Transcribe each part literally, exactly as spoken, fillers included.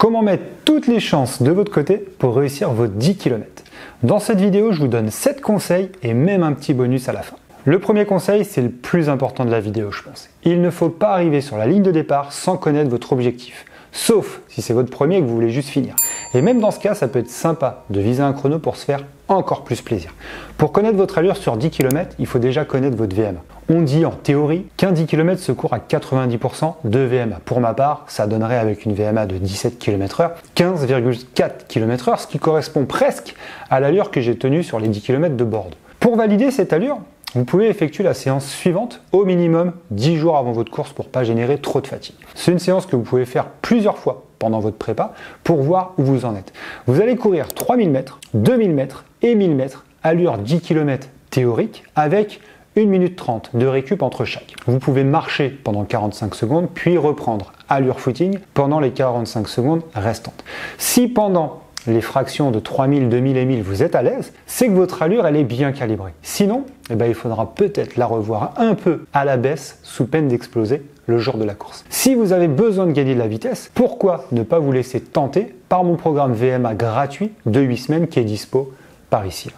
Comment mettre toutes les chances de votre côté pour réussir vos dix kilomètres? Dans cette vidéo, je vous donne sept conseils et même un petit bonus à la fin. Le premier conseil, c'est le plus important de la vidéo, je pense. Il ne faut pas arriver sur la ligne de départ sans connaître votre objectif. Sauf si c'est votre premier et que vous voulez juste finir. Et même dans ce cas, ça peut être sympa de viser un chrono pour se faire encore plus plaisir. Pour connaître votre allure sur dix kilomètres, il faut déjà connaître votre V M A. On dit en théorie qu'un dix kilomètres se court à quatre-vingt-dix pour cent de V M A. Pour ma part, ça donnerait avec une V M A de dix-sept kilomètres heure, quinze virgule quatre kilomètres heure, ce qui correspond presque à l'allure que j'ai tenue sur les dix kilomètres de Bordeaux. Pour valider cette allure, vous pouvez effectuer la séance suivante au minimum dix jours avant votre course pour ne pas générer trop de fatigue. C'est une séance que vous pouvez faire plusieurs fois pendant votre prépa pour voir où vous en êtes. Vous allez courir trois mille mètres, deux mille mètres et mille mètres, allure dix kilomètres théorique avec une minute trente de récup entre chaque. Vous pouvez marcher pendant quarante-cinq secondes puis reprendre allure footing pendant les quarante-cinq secondes restantes. Si pendant les fractions de trois mille, deux mille et mille, vous êtes à l'aise, c'est que votre allure, elle est bien calibrée. Sinon, eh ben, il faudra peut-être la revoir un peu à la baisse sous peine d'exploser le jour de la course. Si vous avez besoin de gagner de la vitesse, pourquoi ne pas vous laisser tenter par mon programme V M A gratuit de huit semaines qui est dispo par ici.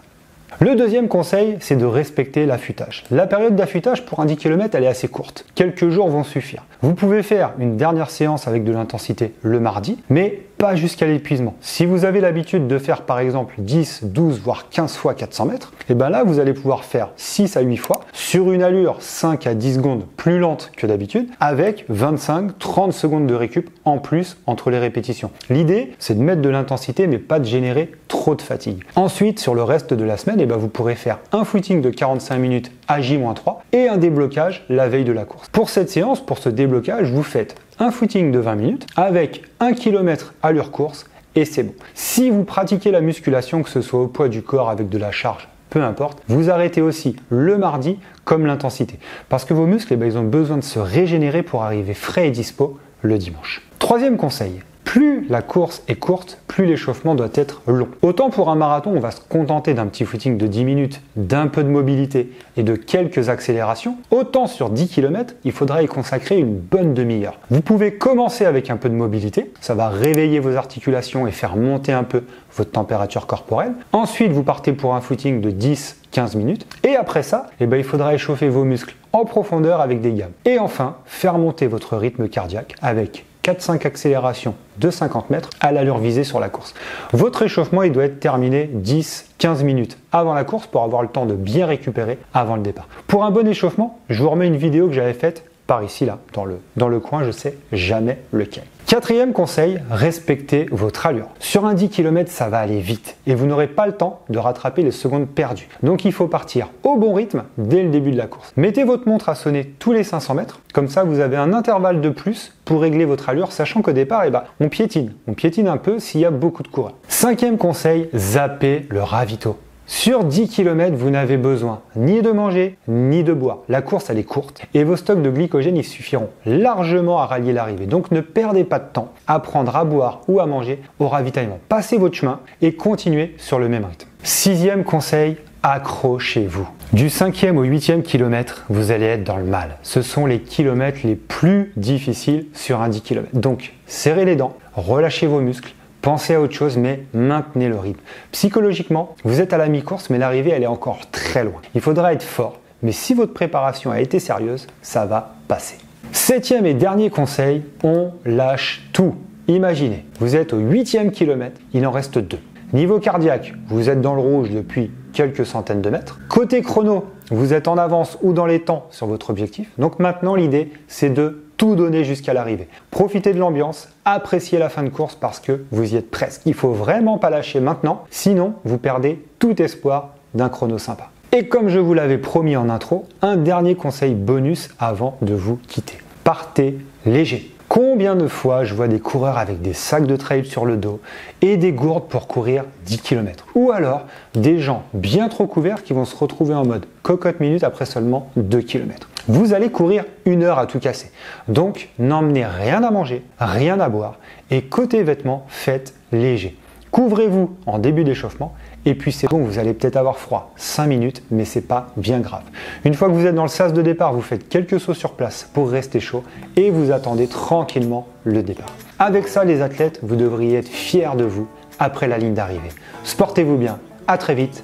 Le deuxième conseil, c'est de respecter l'affûtage. La période d'affûtage pour un dix kilomètres, elle est assez courte. Quelques jours vont suffire. Vous pouvez faire une dernière séance avec de l'intensité le mardi, mais pas jusqu'à l'épuisement. Si vous avez l'habitude de faire par exemple dix, douze, voire quinze fois quatre cents mètres, et bien là vous allez pouvoir faire six à huit fois sur une allure cinq à dix secondes plus lente que d'habitude avec vingt-cinq à trente secondes de récup en plus entre les répétitions. L'idée, c'est de mettre de l'intensité mais pas de générer trop de fatigue. Ensuite, sur le reste de la semaine, et bien vous pourrez faire un footing de quarante-cinq minutes à J moins trois et un déblocage la veille de la course. Pour cette séance, pour ce déblocage, vous faites un footing de vingt minutes avec un kilomètre allure course et c'est bon. Si vous pratiquez la musculation, que ce soit au poids du corps avec de la charge, peu importe, vous arrêtez aussi le mardi comme l'intensité. Parce que vos muscles, eh bien, ils ont besoin de se régénérer pour arriver frais et dispo le dimanche. Troisième conseil, plus la course est courte, plus l'échauffement doit être long. Autant pour un marathon, on va se contenter d'un petit footing de dix minutes, d'un peu de mobilité et de quelques accélérations, autant sur dix kilomètres, il faudra y consacrer une bonne demi-heure. Vous pouvez commencer avec un peu de mobilité, ça va réveiller vos articulations et faire monter un peu votre température corporelle. Ensuite, vous partez pour un footing de dix à quinze minutes et après ça, eh ben, il faudra échauffer vos muscles en profondeur avec des gammes. Et enfin, faire monter votre rythme cardiaque avec quatre à cinq accélérations de cinquante mètres à l'allure visée sur la course. Votre échauffement, il doit être terminé dix à quinze minutes avant la course pour avoir le temps de bien récupérer avant le départ. Pour un bon échauffement, je vous remets une vidéo que j'avais faite par ici, là, dans le, dans le coin, je sais jamais lequel. Quatrième conseil, respectez votre allure. Sur un dix kilomètres, ça va aller vite et vous n'aurez pas le temps de rattraper les secondes perdues. Donc il faut partir au bon rythme dès le début de la course. Mettez votre montre à sonner tous les cinq cents mètres, comme ça vous avez un intervalle de plus pour régler votre allure, sachant qu'au départ, eh ben, on piétine. On piétine un peu s'il y a beaucoup de coureurs. Cinquième conseil, zappez le ravito. Sur dix kilomètres, vous n'avez besoin ni de manger, ni de boire. La course, elle est courte et vos stocks de glycogène, ils suffiront largement à rallier l'arrivée. Donc ne perdez pas de temps à prendre à boire ou à manger au ravitaillement. Passez votre chemin et continuez sur le même rythme. Sixième conseil, accrochez-vous. Du cinquième au huitième kilomètre, vous allez être dans le mal. Ce sont les kilomètres les plus difficiles sur un dix kilomètres. Donc serrez les dents, relâchez vos muscles. Pensez à autre chose, mais maintenez le rythme. Psychologiquement, vous êtes à la mi-course, mais l'arrivée, elle est encore très loin. Il faudra être fort, mais si votre préparation a été sérieuse, ça va passer. Septième et dernier conseil, on lâche tout. Imaginez, vous êtes au huitième kilomètre, il en reste deux. Niveau cardiaque, vous êtes dans le rouge depuis quelques centaines de mètres. Côté chrono, vous êtes en avance ou dans les temps sur votre objectif. Donc maintenant, l'idée, c'est de tout donner jusqu'à l'arrivée. Profitez de l'ambiance, appréciez la fin de course parce que vous y êtes presque. Il faut vraiment pas lâcher maintenant, sinon vous perdez tout espoir d'un chrono sympa. Et comme je vous l'avais promis en intro, un dernier conseil bonus avant de vous quitter. Partez léger. Combien de fois je vois des coureurs avec des sacs de trail sur le dos et des gourdes pour courir dix kilomètres. Ou alors des gens bien trop couverts qui vont se retrouver en mode cocotte minute après seulement deux kilomètres. Vous allez courir une heure à tout casser. Donc n'emmenez rien à manger, rien à boire et côté vêtements, faites léger. Couvrez-vous en début d'échauffement et puis c'est bon, vous allez peut-être avoir froid, cinq minutes, mais c'est pas bien grave. Une fois que vous êtes dans le sas de départ, vous faites quelques sauts sur place pour rester chaud et vous attendez tranquillement le départ. Avec ça les athlètes, vous devriez être fiers de vous après la ligne d'arrivée. Sportez-vous bien, à très vite,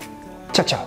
ciao ciao.